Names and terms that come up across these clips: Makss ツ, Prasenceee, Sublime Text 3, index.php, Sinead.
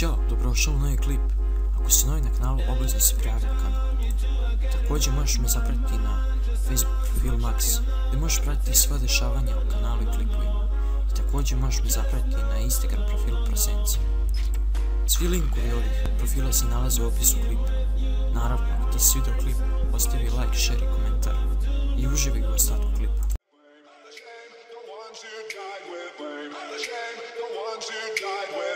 Ćao, dobrodošao u novi klip. Ako si novi na kanalu, obavezno se prijavi na kanal. Također možeš me zapratiti na Facebook profilu Makss, gdje možeš pratiti sva dešavanja u kanalu i klipovima. I također možeš me zapratiti na Instagram profilu Prasenceee. Svi linkovi ovih profila se nalaze u opisu klipa. Naravno, ako ti se vidio klip, ostavi like, share i komentar. I uživaj u ostatku klipa. The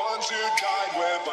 one to die with.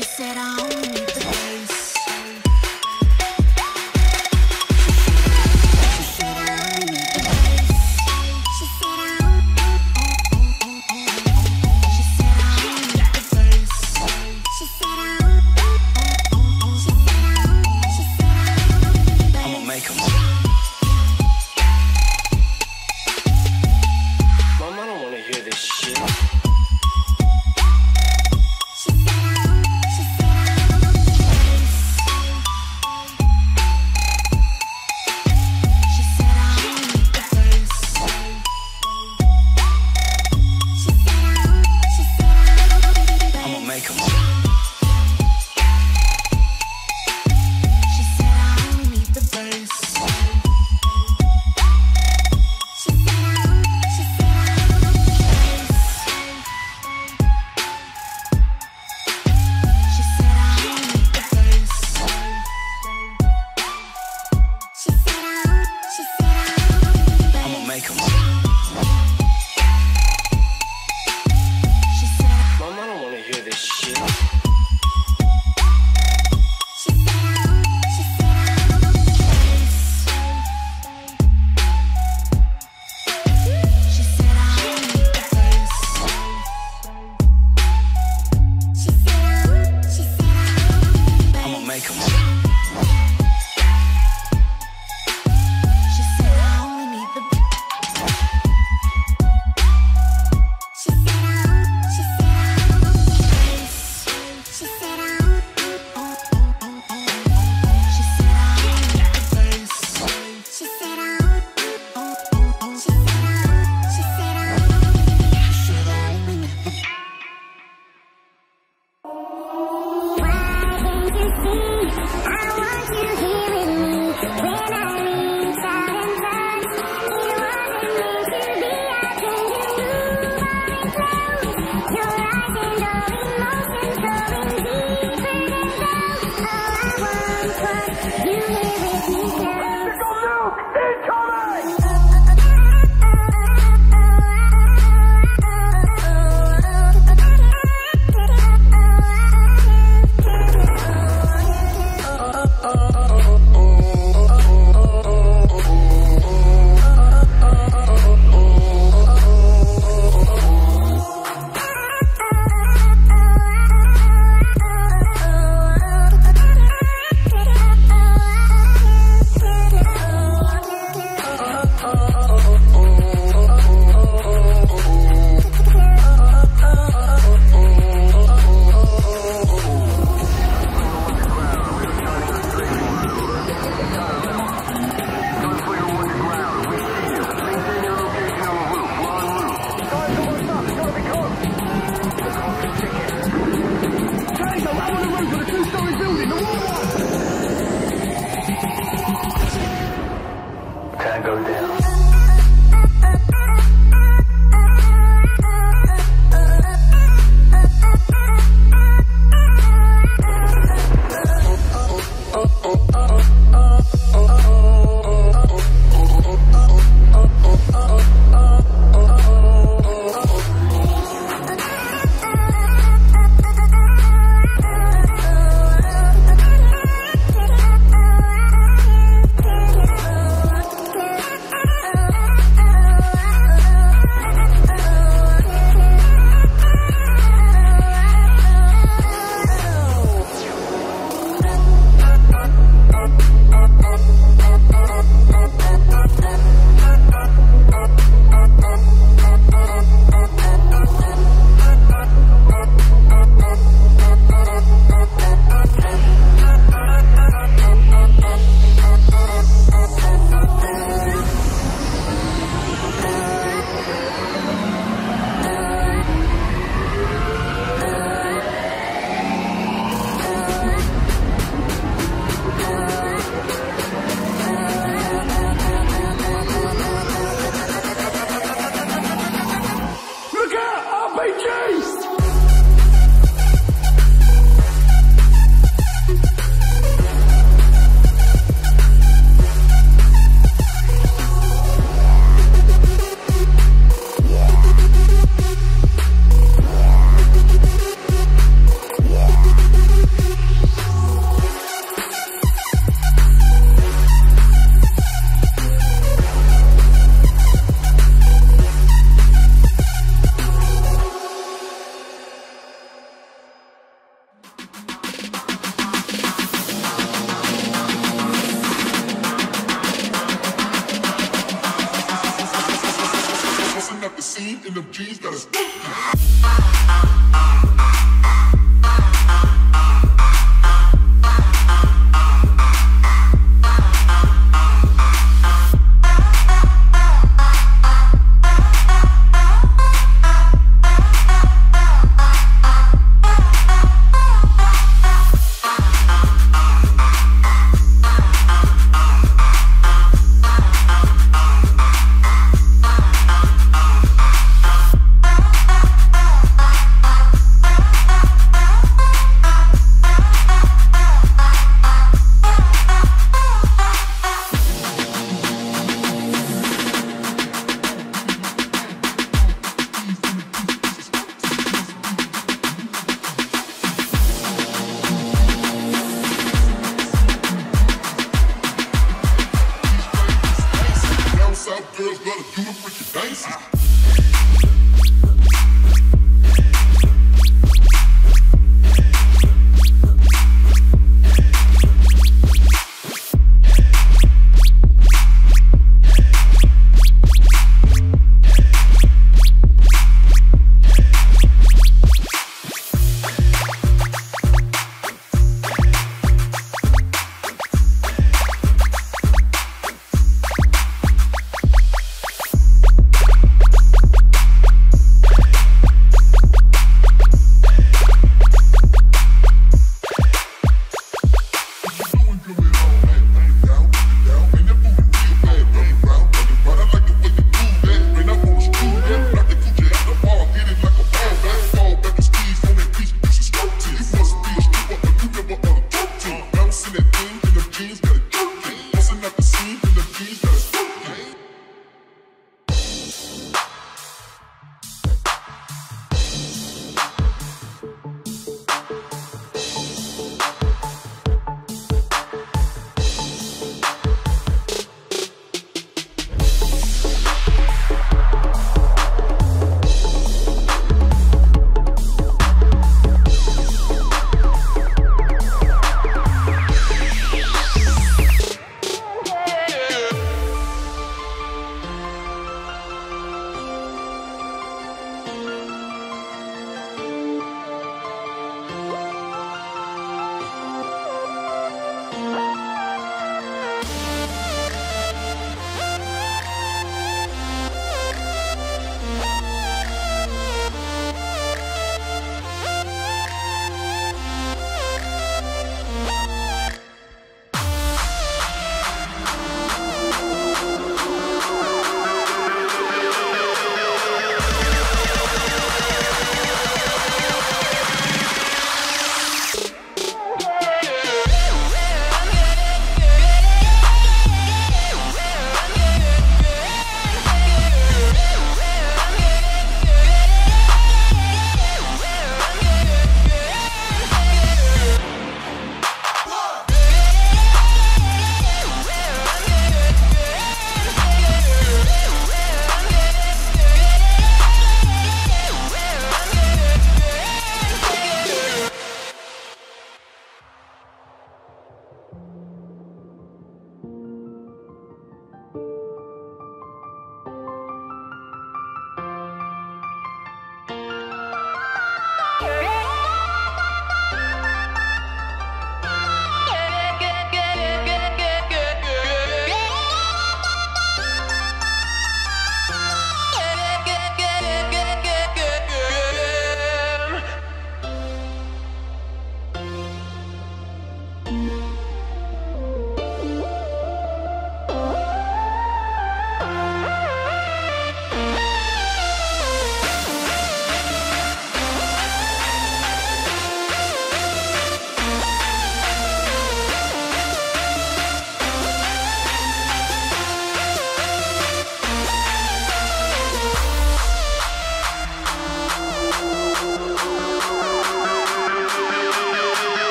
She said I only need the bass. She said I only need the bass. She said I only need the bass. She said I only need the bass. She said I only need the bass. I'ma make 'em. Mom, I don't wanna hear this shit.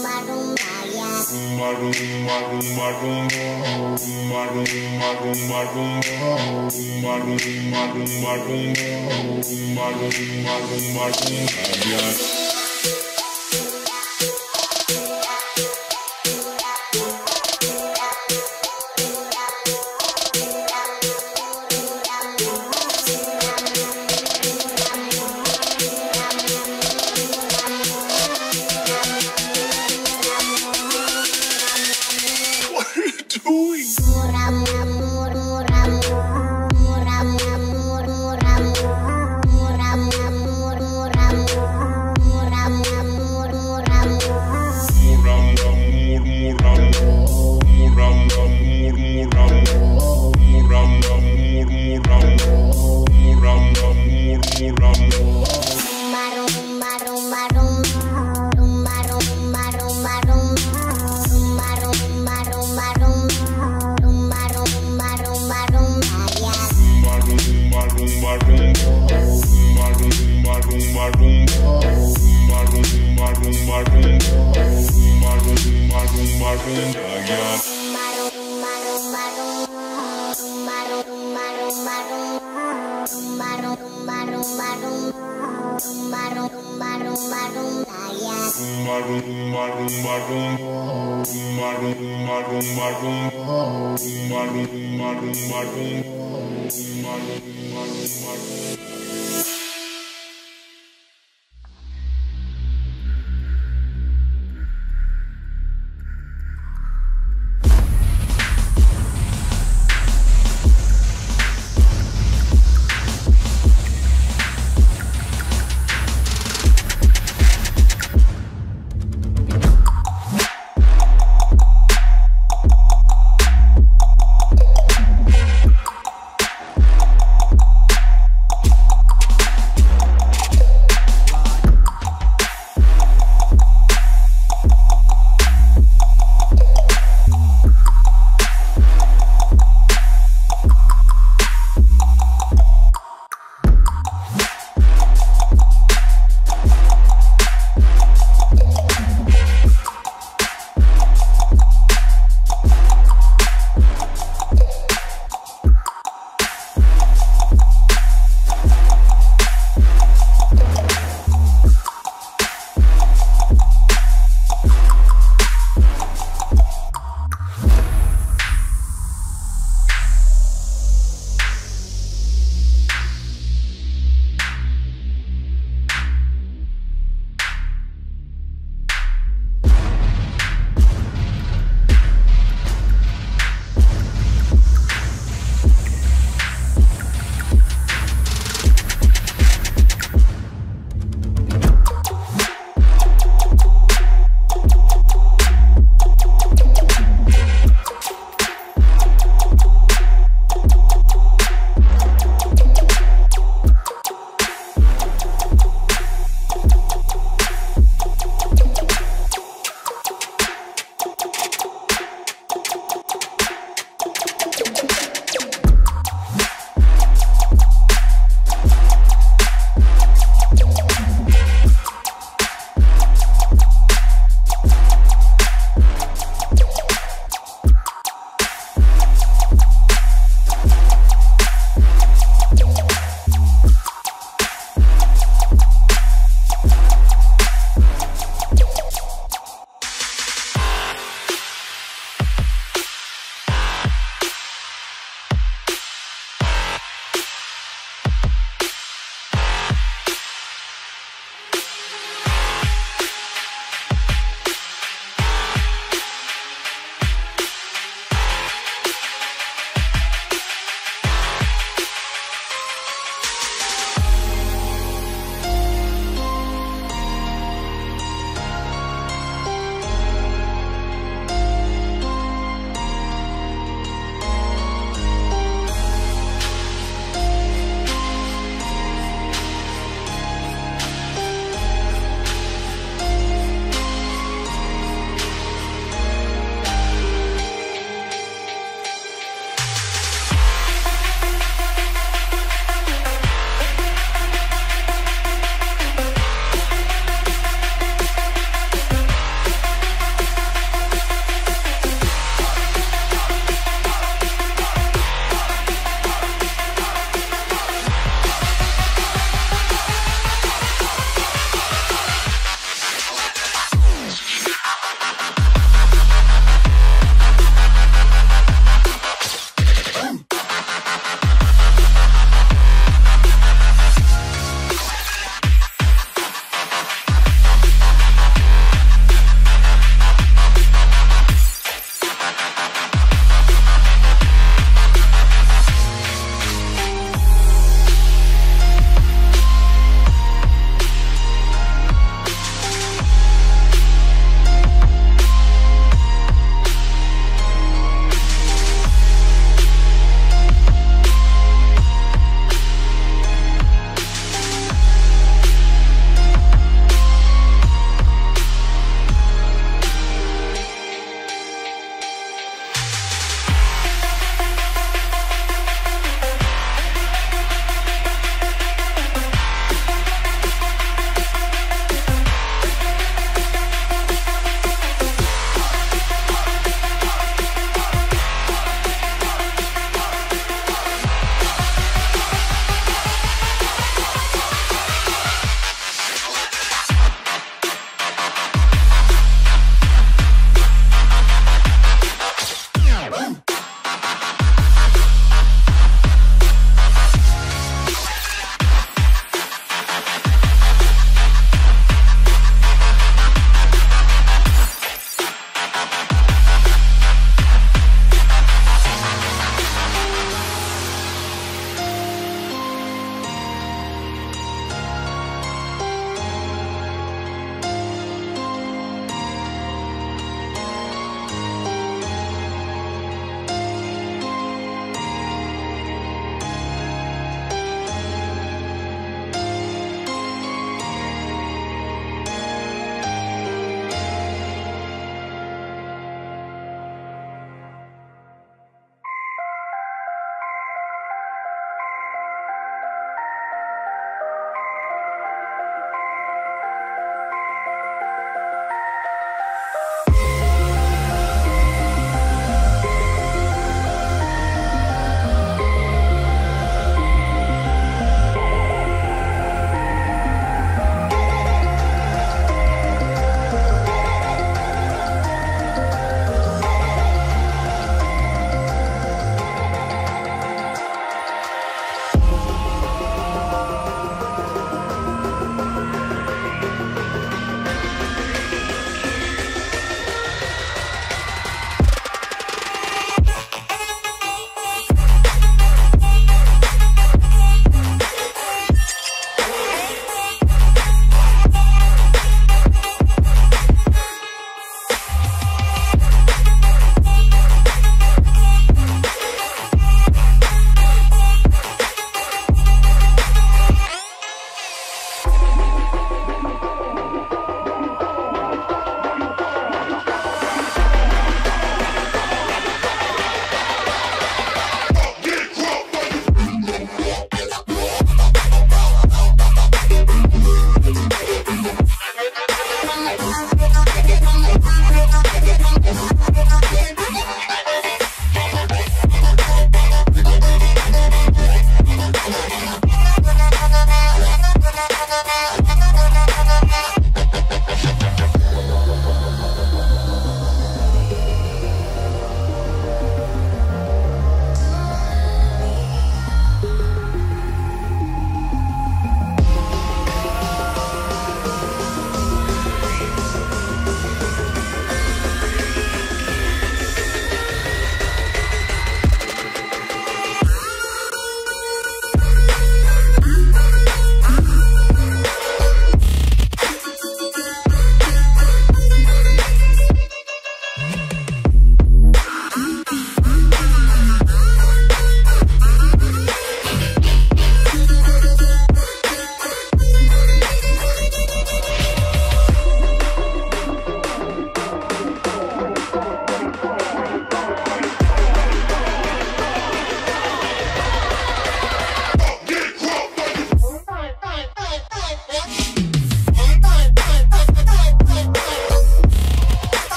rumba.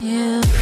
Yeah.